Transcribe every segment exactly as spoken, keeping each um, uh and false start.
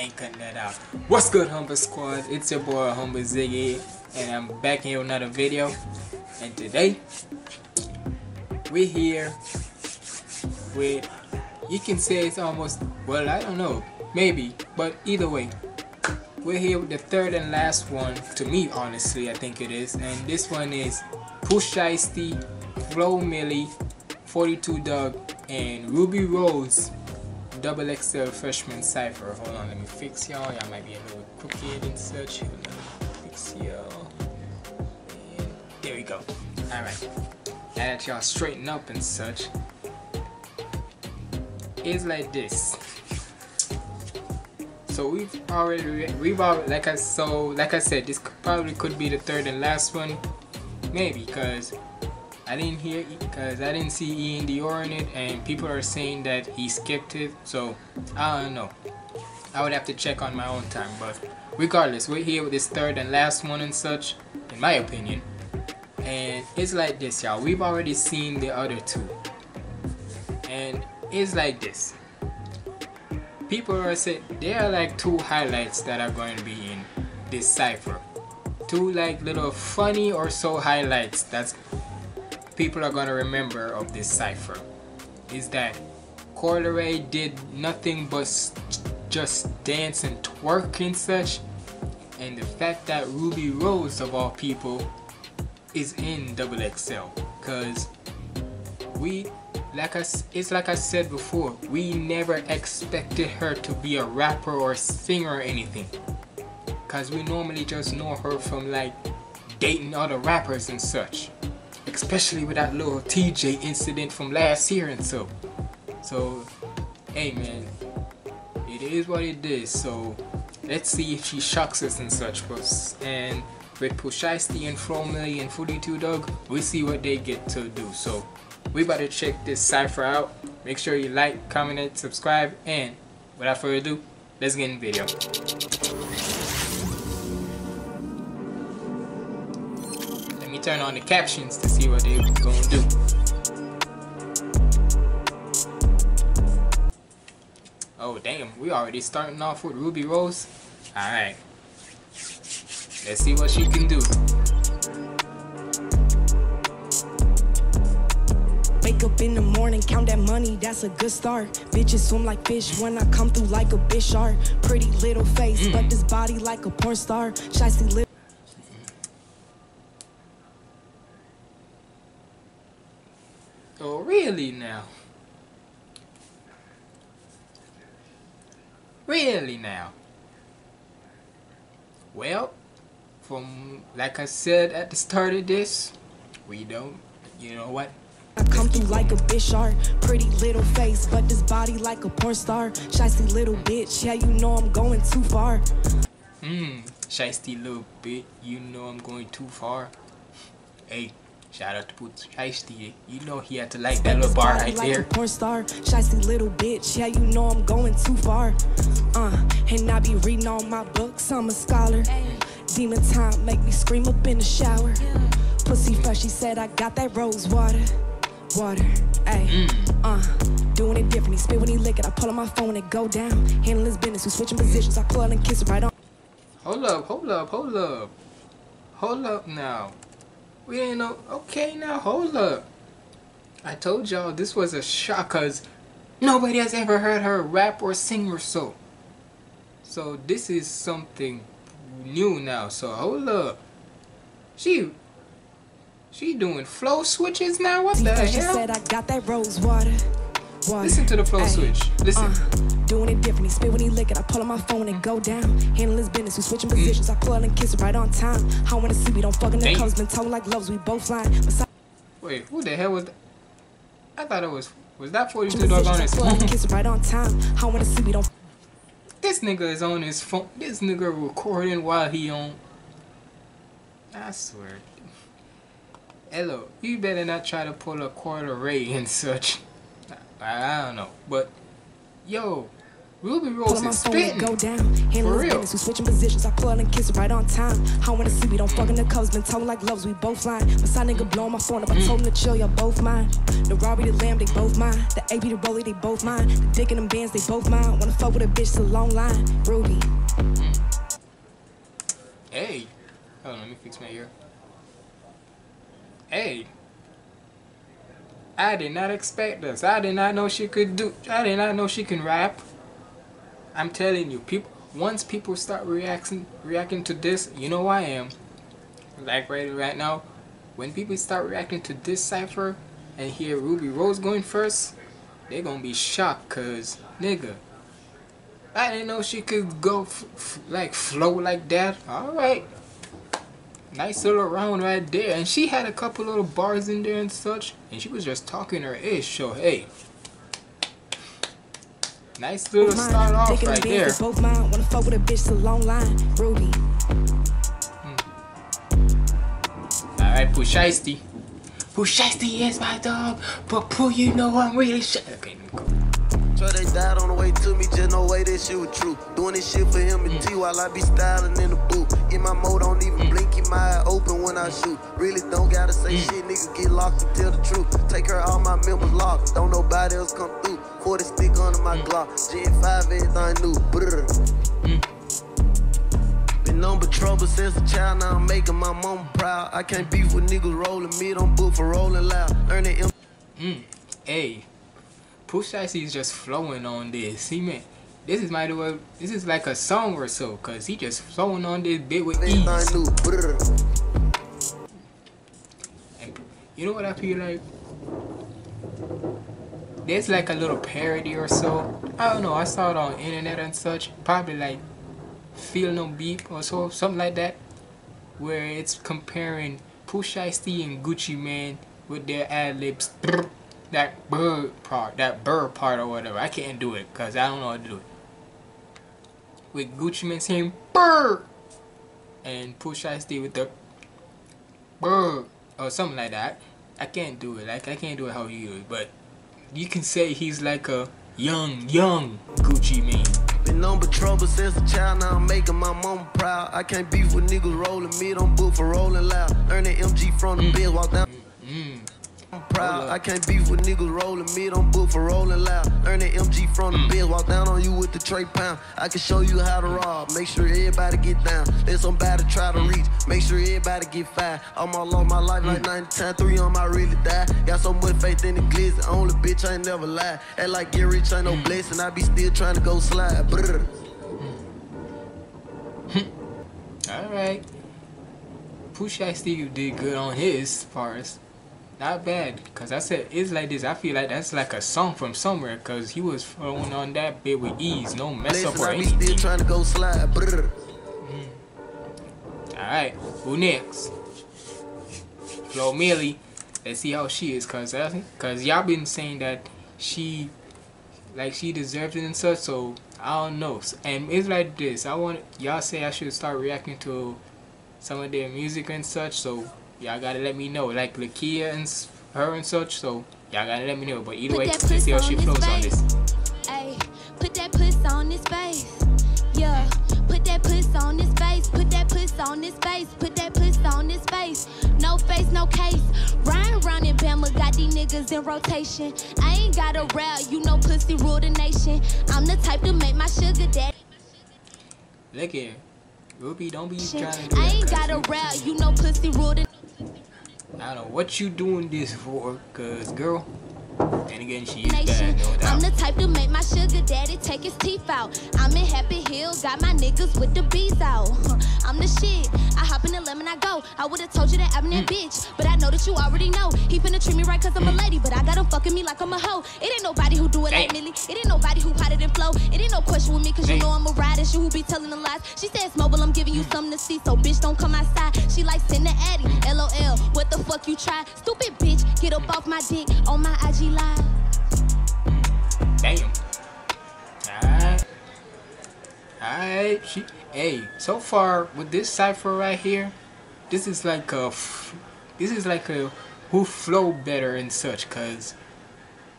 ain't cutting that out. What's good, Humble Squad? It's your boy Humble Ziggy, and I'm back here with another video. And today, we're here with, you can say it's almost, well, I don't know, maybe, but either way, we're here with the third and last one, to me, honestly, I think it is. And this one is Pooh Shiesty, Flo Milli, forty-two Dugg, and Rubi Rose, double X L Freshman Cypher. Hold on, let me fix y'all. Y'all might be a little crooked and such. Let me fix y'all. There we go. Alright. Now that y'all straighten up and such, it's like this. So we've already, we've already, like I so, like I said, this could, probably could be the third and last one, maybe, because I didn't hear, because I didn't see Ian Dior in it, and people are saying that he skipped it. So I don't know. I would have to check on my own time, but regardless, we're here with this third and last one and such, in my opinion. And it's like this, y'all. We've already seen the other two, and it's like this. People are saying there are like two highlights that are going to be in this cypher. Two like little funny or so highlights that's people are going to remember of this cypher. Is that Coi Leray did nothing but just dance and twerk and such. And the fact that Rubi Rose of all people is in double X L. Because we... Like I, it's like I said before, we never expected her to be a rapper or singer or anything, because we normally just know her from like dating other rappers and such, especially with that little T J incident from last year and so. So, hey man, it is what it is, so let's see if she shocks us and such. And with Pooh Shiesty and Flo Milli and forty-two Dugg, we'll see what they get to do. So we about to check this cypher out. Make sure you like, comment, and subscribe, and without further ado, let's get in the video. Let me turn on the captions to see what they gonna do. Oh damn, we already starting off with Rubi Rose. Alright, let's see what she can do. Wake up in the morning, count that money, that's a good start. Bitches swim like fish when I come through like a big shark. Pretty little face, mm. but this body like a porn star. Shiesty lip. Oh, really now? Really now? Well, from like I said at the start of this, we don't, you know what? I come through like a bitch art, pretty little face, but this body like a porn star. Shiesty little bitch, yeah, you know I'm going too far. Mmm, shiesty little bitch, you know I'm going too far. Hey, shout out to Pooh Shiesty, you know he had to like that little bar right there. Porn star, shiesty little bitch, yeah, you know I'm going too far. Uh, and I be reading all my books, I'm a scholar. Demon time make me scream up in the shower. Pussy fresh, she said I got that rose water. Water, ayy, mm. uh, doing it different. He spit when he lick it. I pull on my phone and it go down. Handling his business, we switching positions. I call and kiss it right on. Hold up, hold up, hold up. Hold up now. We ain't no, okay now, hold up. I told y'all this was a shock, cause nobody has ever heard her rap or sing or so. So this is something new now, so hold up. She... She doing flow switches now? What the hell? Said I got that rose water. Water. Listen to the flow Ay. switch. Listen. Uh, doing it different. He spit when he lick it. I pull on my phone and go down. Handling his business. We switching positions. Mm. I call and kiss it right on time. I wanna see we don't fucking the close. Been told like loves. We both flying. Wait, who the hell was that? I thought it was. Was that forty-two Dugg on his phone? Kiss it right on time. I wanna see we don't. This nigga is on his phone. This nigga recording while he on. I swear. Hello, you better not try to pull a Coi Leray and such. I, I don't know, but yo, Rubi Rose is spitting. Go down. For real. We switching positions. I call and kiss right on time. I wanna see we don't fucking the cubs. Been talking like loves. We both lying. My son nigga blowing my phone up. I told him to chill. Y'all both mine. The Robbie, the Lamb, they both mine. The A B, the Rollie, they both mine. The Dick and them bands, they both mine. Wanna fuck with a bitch, it's a long line. Rubi. Mm. Hey. Hold on, let me fix my ear. Hey. I did not expect this. I did not know she could do. I did not know she can rap. I'm telling you, people. Once people start reacting, reacting to this, you know I am. Like right, right now, when people start reacting to this cipher and hear Rubi Rose going first, they're gonna be shocked, cause nigga, I didn't know she could go f f like flow like that. All right, nice little round right there, and she had a couple little bars in there and such, and she was just talking her ish. So hey. Nice little start off right there. Both mine, wanna fuck with a bitch to long line, Rubi. Hmm. All right, Pooh Shiesty. Pooh Shiesty is my dog, but Pooh, you know I'm really shy. Okay, let me go. They died on the way to me, just no way that shit was true. Doing this shit for him and T while I be styling in the booth. In my mode, don't even blink, keep my eye open when I shoot. Really don't gotta say shit, nigga get locked to tell the truth. Take her, all my members locked, don't nobody else come through. forty stick under my Glock, G five, everything new. Brrr. Number trouble since a child, now I'm making my mama proud. I can't beef with niggas rolling me, don't book for rolling loud. Earn it. Mm. Hey, Pooh Shiesty is just flowing on this. He man, this is my this is like a song or so, cause he just flowing on this bit with ease. And you know what I feel like? There's like a little parody or so. I don't know. I saw it on internet and such. Probably like. Feel No Beef or so, something like that, where it's comparing Pooh Shiesty and Gucci Mane with their ad libs, that bird part, that bird part or whatever. I can't do it because I don't know how to do it. With Gucci Mane saying bird and Pooh Shiesty with the bird or something like that. I can't do it. Like I can't do it how you do it, but you can say he's like a young, young Gucci Mane. Been number trouble since a child, now I'm making my mama proud. I can't beef with niggas rolling me, don't book for rolling loud. Earn an M G from the mm. bed, walk down. Mm. I'm proud. I can't beef with niggas rolling me, don't book for rolling loud. Earn an M G from the mm. bed, walk down on you with the tray pound. I can show you how to rob, make sure everybody get down. Let somebody try to reach, make sure everybody get fired. I'm all on my life mm. like ninety times three on my really die. Got so much faith in the glitz, only bitch I ain't never lie. Act like get rich ain't no mm. blessing, I be still trying to go slide. Brr. Alright. Pooh Shiesty did good on his parts. Not bad, cause I said it's like this. I feel like that's like a song from somewhere, cause he was throwing on that bit with ease, no mess up or anything. Still trying to go slide. Mm. All right, who next? Flo Milli. Let's see how she is, cause I, cause y'all been saying that she, like she deserves it and such. So I don't know. And it's like this. I want y'all say I should start reacting to some of their music and such. So. Y'all gotta let me know, like Lakia and her and such, so y'all gotta let me know. But either way, let's see how she flows on this. Ay, put that puss on his face. Yeah, put that puss on his face. Put that puss on his face. Put that puss on his face. No face, no case. Ryan round in Bama got these niggas in rotation. I ain't got a rap, you know pussy rule the nation. I'm the type to make my sugar daddy. Look here, Rubi, don't be trying to do that. I ain't got a rap, you know pussy rule the. I don't know what you doing this for, cause girl, and again she is bad, no doubt. I'm the type to make my sugar daddy take his teeth out. I'm in Happy Hill, got my niggas with the bees out. I'm the shit, I hop in the lemon, I go. I would've told you that I'm that mm. bitch, but I know that you already know. He finna treat me right cause I'm mm. a lady, but I got him fucking me like I'm a hoe. It ain't nobody who do it like Millie. It ain't nobody who hotter than Flo. It ain't no question with me cause Dang. you know I'm a rider. She who be telling the lies. She says mobile, I'm giving you mm. something to see, so bitch don't come outside. She likes in the Addy, L O L, what the fuck you try? Stupid bitch, get up off my dick on my I G live. Damn. Alright. Alright. She. Hey, so far with this cipher right here, this is like a, this is like a who flow better and such, cause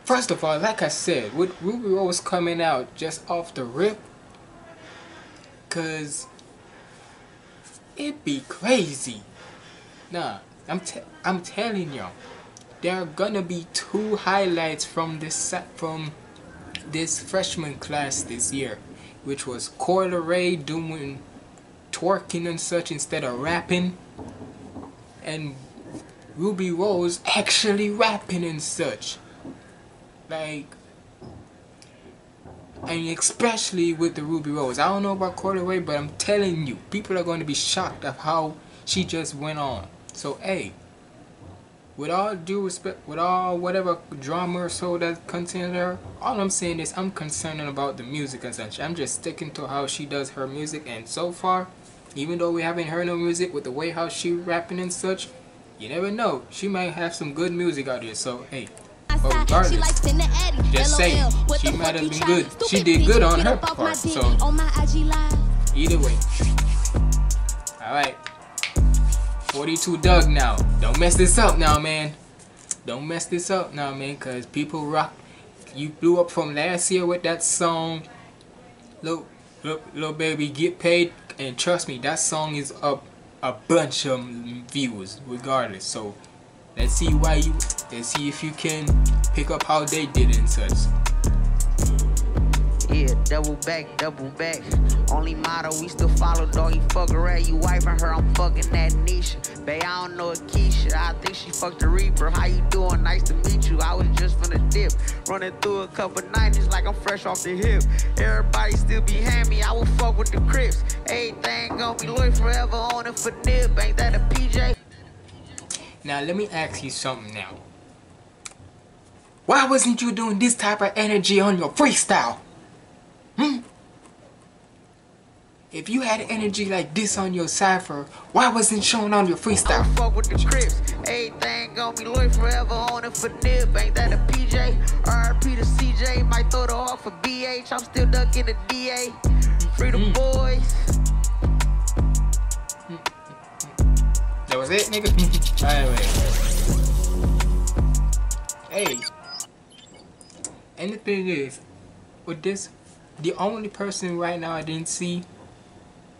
First of all, like I said, with Rubi Rose coming out just off the rip, cause it be crazy. Nah, I'm t I'm telling y'all, there are gonna be two highlights from this from this freshman class this year, which was Coi Leray doing twerking and such instead of rapping, and Rubi Rose actually rapping and such. Like, and especially with the Rubi Rose. I don't know about Coi Leray, but I'm telling you, people are going to be shocked of how she just went on. So, hey, with all due respect, with all whatever drama or so that concerns her, all I'm saying is I'm concerned about the music and such. I'm just sticking to how she does her music, and so far, even though we haven't heard no music, with the way how she rapping and such, you never know. She might have some good music out there, so, hey. But regardless, just saying, she might have been good. She did good on her part, so either way. Alright, forty-two Dugg now. Don't mess this up now, man. Don't mess this up now, man, because people rock. You blew up from last year with that song. Look, look, little baby, get paid. And trust me, that song is up a bunch of views regardless, so. Let's see why you. Let's see if you can pick up how they did in such. Yeah, double back, double back. Only motto we still follow, doggy. Fuck around, you wiping her, I'm fucking that Nisha. Bae, I don't know a Keisha. I think she fucked the Reaper. How you doing? Nice to meet you. I was just finna dip, running through a couple nineties like I'm fresh off the hip. Everybody still behind me. I will fuck with the Crips. Everything gon' be loyal forever on it for nip. Ain't that a P J? Now let me ask you something now. Why wasn't you doing this type of energy on your freestyle? Hmm? If you had energy like this on your cypher, why wasn't shown on your freestyle? I fuck with the Crips. Everything gon' be loyal forever on it for nip. Ain't that a P J? R P to C J. Might throw the hawk for B H. I'm still ducking the D A. Freedom mm. boys. That was it, nigga? Alright, wait. Hey. And the thing is, with this, the only person right now I didn't see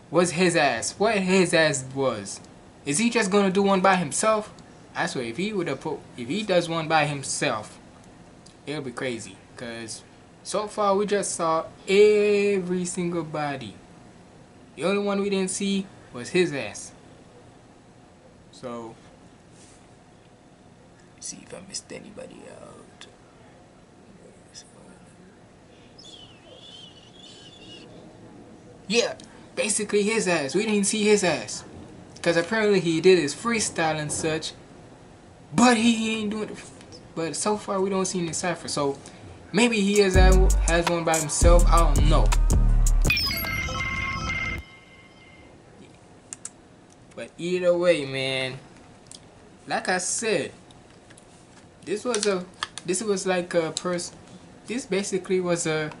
was his ass. What his ass was. Is he just gonna do one by himself? I swear, if he would have put, if he does one by himself, it'll be crazy. Cause so far we just saw every single body. The only one we didn't see was his ass. So, see if I missed anybody out. Yeah, basically his ass. We didn't see his ass. Because apparently he did his freestyle and such. But he ain't doing it. But so far we don't see any cypher. So, maybe he is, has one by himself. I don't know. But either way, man, like I said, this was a, this was like a person, this basically was a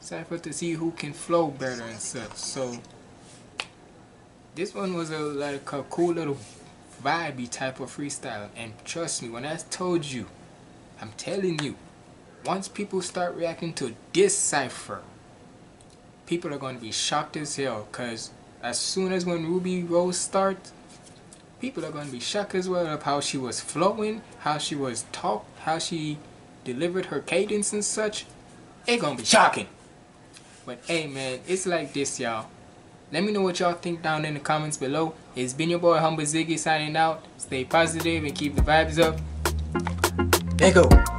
cypher to see who can flow better and such. So this one was a like a cool little vibey type of freestyle. And trust me, when I told you, I'm telling you, once people start reacting to this cypher, people are going to be shocked as hell, cause as soon as when Rubi Rose starts, people are going to be shocked as well of how she was flowing, how she was talk, how she delivered her cadence and such. It's going to be shocking. But hey man, it's like this, y'all. Let me know what y'all think down in the comments below. It's been your boy Humble Ziggy signing out. Stay positive and keep the vibes up. There go.